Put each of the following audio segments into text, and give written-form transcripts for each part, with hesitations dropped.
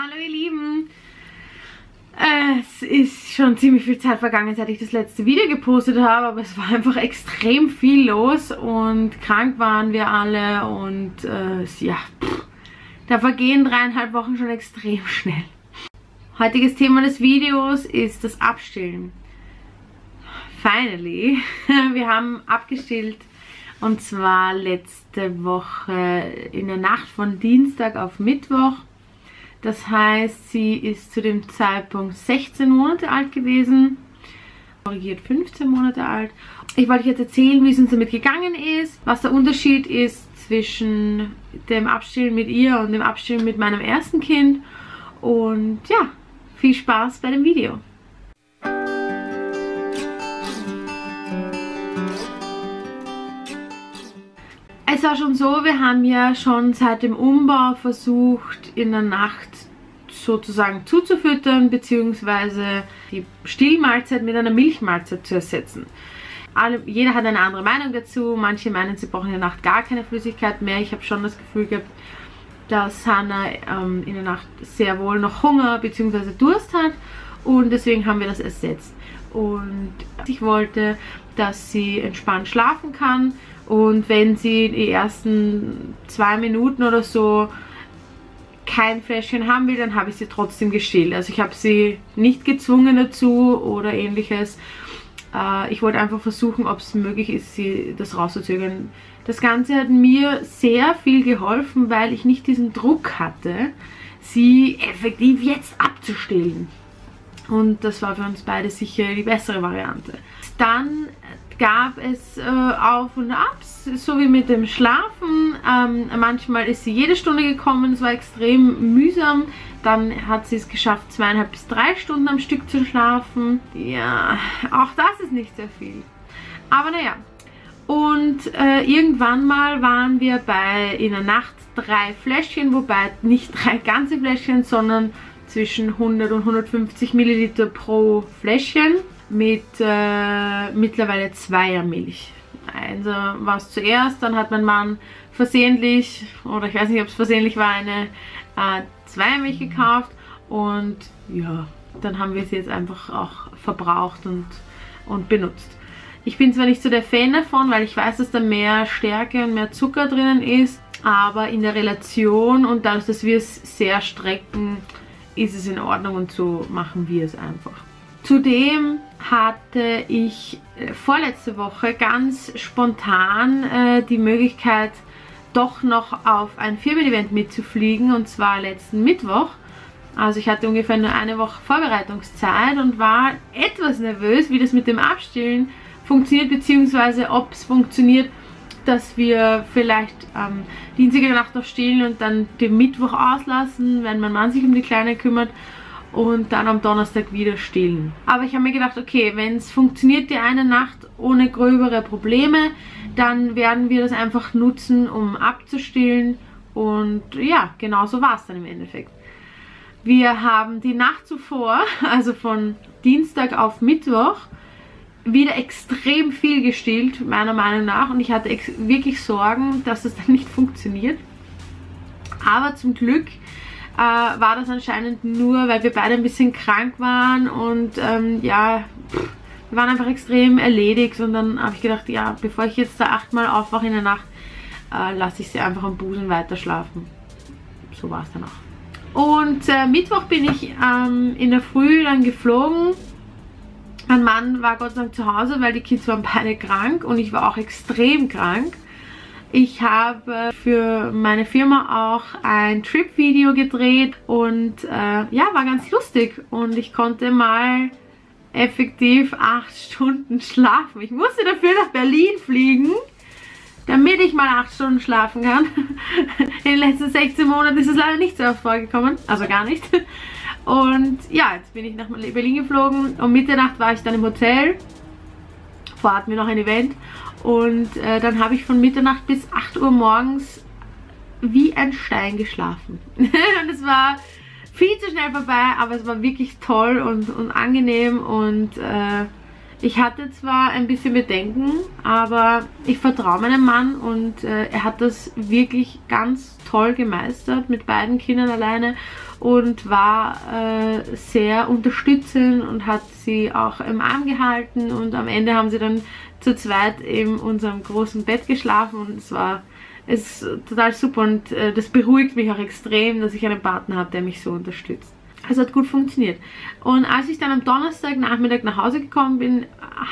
Hallo ihr Lieben! Es ist schon ziemlich viel Zeit vergangen, seit ich das letzte Video gepostet habe, aber es war einfach extrem viel los und krank waren wir alle und ja, da vergehen 3,5 Wochen schon extrem schnell. Heutiges Thema des Videos ist das Abstillen. Finally! Wir haben abgestillt. Und zwar letzte Woche in der Nacht von Dienstag auf Mittwoch. Das heißt, sie ist zu dem Zeitpunkt 16 Monate alt gewesen. Korrigiert 15 Monate alt. Ich wollte euch jetzt erzählen, wie es uns damit gegangen ist. Was der Unterschied ist zwischen dem Abstillen mit ihr und dem Abstillen mit meinem ersten Kind. Und ja, viel Spaß bei dem Video. Es war schon so, wir haben ja schon seit dem Umbau versucht, in der Nacht sozusagen zuzufüttern bzw. die Stillmahlzeit mit einer Milchmahlzeit zu ersetzen. Jeder hat eine andere Meinung dazu. Manche meinen, sie brauchen in der Nacht gar keine Flüssigkeit mehr. Ich habe schon das Gefühl gehabt, dass Hannah in der Nacht sehr wohl noch Hunger bzw. Durst hat und deswegen haben wir das ersetzt. Und ich wollte, dass sie entspannt schlafen kann. Und wenn sie die ersten 2 Minuten oder so kein Fläschchen haben will, dann habe ich sie trotzdem gestillt. Also ich habe sie nicht gezwungen dazu oder ähnliches. Ich wollte einfach versuchen, ob es möglich ist, sie das rauszuzögern. Das Ganze hat mir sehr viel geholfen, weil ich nicht diesen Druck hatte, sie effektiv jetzt abzustillen. Und das war für uns beide sicher die bessere Variante. Dann gab es Auf und Abs, so wie mit dem Schlafen. Manchmal ist sie jede Stunde gekommen, es war extrem mühsam. Dann hat sie es geschafft, 2,5 bis 3 Stunden am Stück zu schlafen. Ja, auch das ist nicht sehr viel. Aber naja. Und irgendwann mal waren wir bei in der Nacht 3 Fläschchen, wobei nicht 3 ganze Fläschchen, sondern zwischen 100 und 150 Milliliter pro Fläschchen. Mit mittlerweile 2er Milch. Also war es zuerst, dann hat mein Mann versehentlich, oder ich weiß nicht, ob es versehentlich war, eine 2er Milch gekauft und ja, dann haben wir sie jetzt einfach auch verbraucht und benutzt. Ich bin zwar nicht so der Fan davon, weil ich weiß, dass da mehr Stärke und mehr Zucker drinnen ist, aber in der Relation und dadurch, dass wir es sehr strecken, ist es in Ordnung und so machen wir es einfach. Zudem hatte ich vorletzte Woche ganz spontan die Möglichkeit, doch noch auf ein Firmen-Event mitzufliegen, und zwar letzten Mittwoch. Also ich hatte ungefähr nur 1 Woche Vorbereitungszeit und war etwas nervös, wie das mit dem Abstillen funktioniert, beziehungsweise ob es funktioniert, dass wir vielleicht am Dienstag in der Nacht noch stillen und dann den Mittwoch auslassen, wenn mein Mann sich um die Kleine kümmert. Und dann am Donnerstag wieder stillen. Aber ich habe mir gedacht, okay, wenn es funktioniert, die eine Nacht ohne gröbere Probleme, dann werden wir das einfach nutzen, um abzustillen. Und ja, genau so war es dann im Endeffekt. Wir haben die Nacht zuvor, also von Dienstag auf Mittwoch, wieder extrem viel gestillt, meiner Meinung nach. Und ich hatte wirklich Sorgen, dass es dann nicht funktioniert. Aber zum Glück war das anscheinend nur, weil wir beide ein bisschen krank waren und ja, wir waren einfach extrem erledigt und dann habe ich gedacht, ja, bevor ich jetzt da 8-mal aufwache in der Nacht, lasse ich sie einfach am Busen weiter schlafen. So war es dann auch. Und Mittwoch bin ich in der Früh dann geflogen. Mein Mann war Gott sei Dank zu Hause, weil die Kids waren beide krank und ich war auch extrem krank. Ich habe für meine Firma auch ein Trip-Video gedreht und ja, war ganz lustig und ich konnte mal effektiv 8 Stunden schlafen. Ich musste dafür nach Berlin fliegen, damit ich mal 8 Stunden schlafen kann. In den letzten 16 Monaten ist es leider nicht so oft vorgekommen, also gar nicht. Und ja, jetzt bin ich nach Berlin geflogen und um Mitternacht war ich dann im Hotel. Vorher hatten wir noch ein Event. Und dann habe ich von Mitternacht bis 8 Uhr morgens wie ein Stein geschlafen. Und es war viel zu schnell vorbei, aber es war wirklich toll und angenehm und Ich hatte zwar ein bisschen Bedenken, aber ich vertraue meinem Mann und er hat das wirklich ganz toll gemeistert mit beiden Kindern alleine und war sehr unterstützend und hat sie auch im Arm gehalten, und am Ende haben sie dann zu zweit in unserem großen Bett geschlafen und es ist total super, und das beruhigt mich auch extrem, dass ich einen Partner habe, der mich so unterstützt. Also hat gut funktioniert. Und als ich dann am Donnerstagnachmittag nach Hause gekommen bin,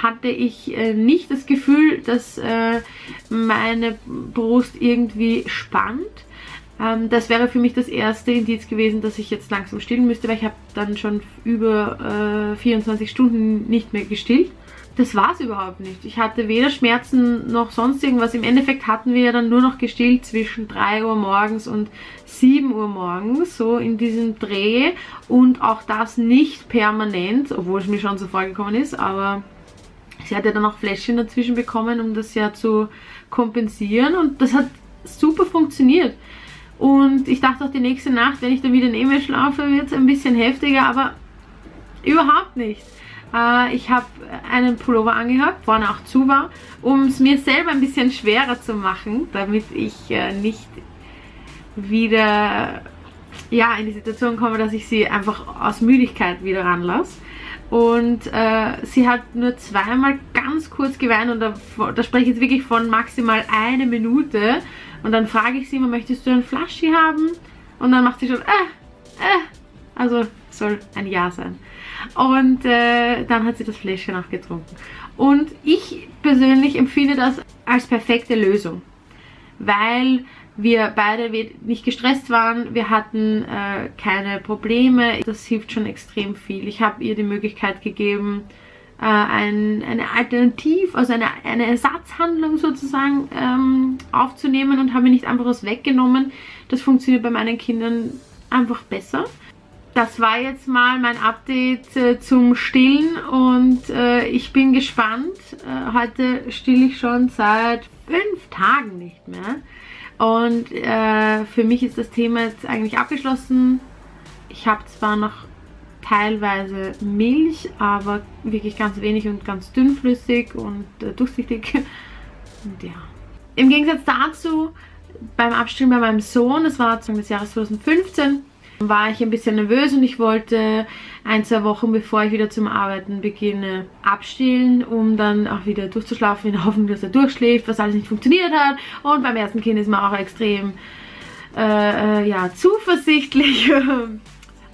hatte ich nicht das Gefühl, dass meine Brust irgendwie spannt. Das wäre für mich das erste Indiz gewesen, dass ich jetzt langsam stillen müsste, weil ich habe dann schon über 24 Stunden nicht mehr gestillt. Das war es überhaupt nicht. Ich hatte weder Schmerzen noch sonst irgendwas. Im Endeffekt hatten wir ja dann nur noch gestillt zwischen 3 Uhr morgens und 7 Uhr morgens, so in diesem Dreh. Und auch das nicht permanent, obwohl es mir schon so vorgekommen ist, aber sie hat ja dann auch Fläschchen dazwischen bekommen, um das ja zu kompensieren, und das hat super funktioniert. Und ich dachte auch, die nächste Nacht, wenn ich dann wieder neben mir schlafe, wird es ein bisschen heftiger, aber überhaupt nicht. Ich habe einen Pullover angehabt, vorne auch zu war, um es mir selber ein bisschen schwerer zu machen, damit ich nicht wieder in die Situation komme, dass ich sie einfach aus Müdigkeit wieder ranlasse. Und sie hat nur zweimal ganz kurz geweint, und da spreche ich jetzt wirklich von maximal 1 Minute. Und dann frage ich sie immer, möchtest du ein Flaschi haben? Und dann macht sie schon, also soll ein Ja sein. Und dann hat sie das Fläschchen auch getrunken. Und ich persönlich empfinde das als perfekte Lösung, weil wir beide nicht gestresst waren, wir hatten keine Probleme. Das hilft schon extrem viel. Ich habe ihr die Möglichkeit gegeben, eine Alternative, also eine Ersatzhandlung sozusagen aufzunehmen, und habe mir nicht einfach was weggenommen. Das funktioniert bei meinen Kindern einfach besser. Das war jetzt mal mein Update zum Stillen, und ich bin gespannt. Heute stille ich schon seit 5 Tagen nicht mehr. Und für mich ist das Thema jetzt eigentlich abgeschlossen. Ich habe zwar noch teilweise Milch, aber wirklich ganz wenig und ganz dünnflüssig und durchsichtig. Und ja. Im Gegensatz dazu, beim Abstillen bei meinem Sohn, das war Anfang des Jahres 2015, war ich ein bisschen nervös, und ich wollte 1, 2 Wochen, bevor ich wieder zum Arbeiten beginne, abstillen, um dann auch wieder durchzuschlafen, in der Hoffnung, dass er durchschläft, was alles nicht funktioniert hat. Und beim ersten Kind ist man auch extrem zuversichtlich. Das hat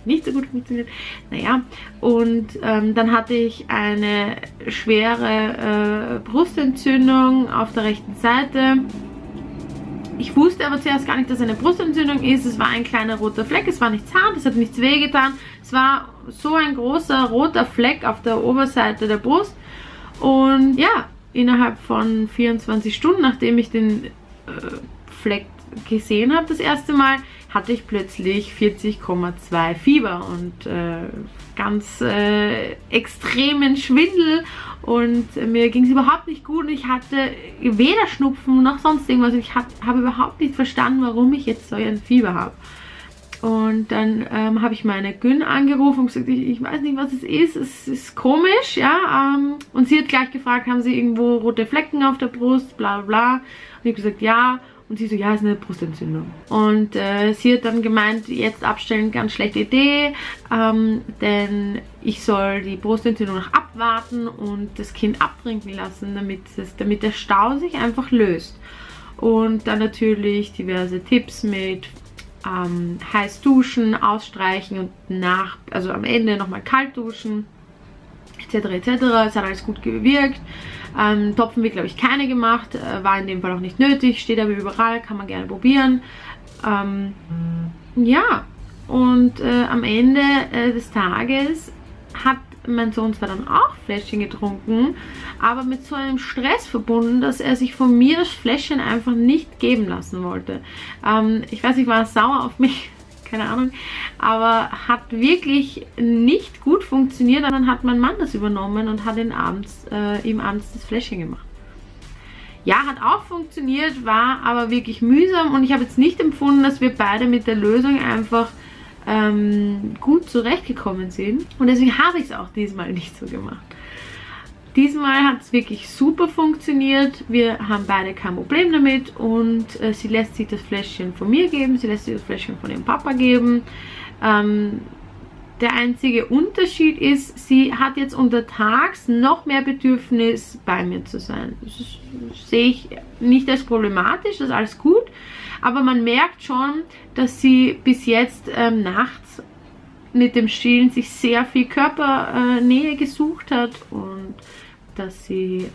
nicht so gut funktioniert. Naja, und dann hatte ich eine schwere Brustentzündung auf der rechten Seite. Ich wusste aber zuerst gar nicht, dass es eine Brustentzündung ist. Es war ein kleiner roter Fleck, es war nichts hart, es hat nichts wehgetan. Es war so ein großer roter Fleck auf der Oberseite der Brust. Und ja, innerhalb von 24 Stunden, nachdem ich den Fleck gesehen habe das erste Mal, hatte ich plötzlich 40,2 Fieber und ganz extremen Schwindel, und mir ging es überhaupt nicht gut, und ich hatte weder Schnupfen noch sonst irgendwas. Ich habe überhaupt nicht verstanden, warum ich jetzt so ein Fieber habe. Und dann habe ich meine Gyn angerufen und gesagt, ich weiß nicht, was es ist komisch, ja. Und sie hat gleich gefragt, haben sie irgendwo rote Flecken auf der Brust, bla bla. Und ich habe gesagt, ja. Und sie so, ja, es ist eine Brustentzündung. Und sie hat dann gemeint, jetzt abstellen, ganz schlechte Idee, denn ich soll die Brustentzündung noch abwarten und das Kind abtrinken lassen, damit der Stau sich einfach löst. Und dann natürlich diverse Tipps mit heiß duschen, ausstreichen und am Ende nochmal kalt duschen, etc. etc. Es hat alles gut gewirkt. Topfen wird, glaube ich, keine gemacht, war in dem Fall auch nicht nötig, steht aber überall, kann man gerne probieren. Ja, und am Ende des Tages hat mein Sohn zwar dann auch Fläschchen getrunken, aber mit so einem Stress verbunden, dass er sich von mir das Fläschchen einfach nicht geben lassen wollte. Ich weiß nicht, war er sauer auf mich? Keine Ahnung, aber hat wirklich nicht gut funktioniert. Dann hat mein Mann das übernommen und hat ihm abends das Fläschchen gemacht. Ja, hat auch funktioniert, war aber wirklich mühsam, und ich habe jetzt nicht empfunden, dass wir beide mit der Lösung einfach gut zurechtgekommen sind. Und deswegen habe ich es auch diesmal nicht so gemacht. Diesmal hat es wirklich super funktioniert. Wir haben beide kein Problem damit und sie lässt sich das Fläschchen von mir geben, sie lässt sich das Fläschchen von ihrem Papa geben. Der einzige Unterschied ist, sie hat jetzt untertags noch mehr Bedürfnis, bei mir zu sein. Das sehe ich nicht als problematisch, das ist alles gut. Aber man merkt schon, dass sie bis jetzt nachts mit dem Stillen sich sehr viel Körpernähe gesucht hat und dass sie,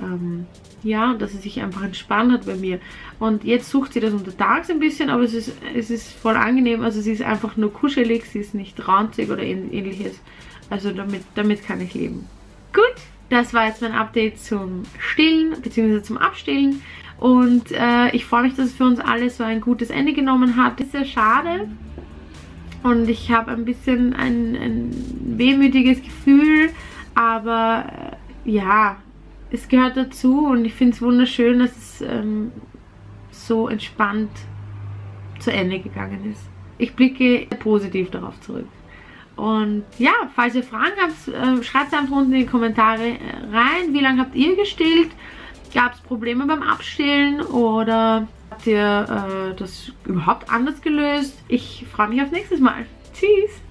ja, dass sie sich einfach entspannt hat bei mir. Und jetzt sucht sie das untertags ein bisschen, aber es ist voll angenehm. Also sie ist einfach nur kuschelig, sie ist nicht ranzig oder ähnliches. Also damit kann ich leben. Gut, das war jetzt mein Update zum Stillen bzw. zum Abstillen. Und ich freue mich, dass es für uns alle so ein gutes Ende genommen hat. Ist sehr schade. Und ich habe ein bisschen ein wehmütiges Gefühl, aber ja, es gehört dazu und ich finde es wunderschön, dass es so entspannt zu Ende gegangen ist. Ich blicke positiv darauf zurück. Und ja, falls ihr Fragen habt, schreibt es einfach unten in die Kommentare rein. Wie lange habt ihr gestillt? Gab es Probleme beim Abstillen oder habt ihr das überhaupt anders gelöst? Ich freue mich aufs nächste Mal. Tschüss!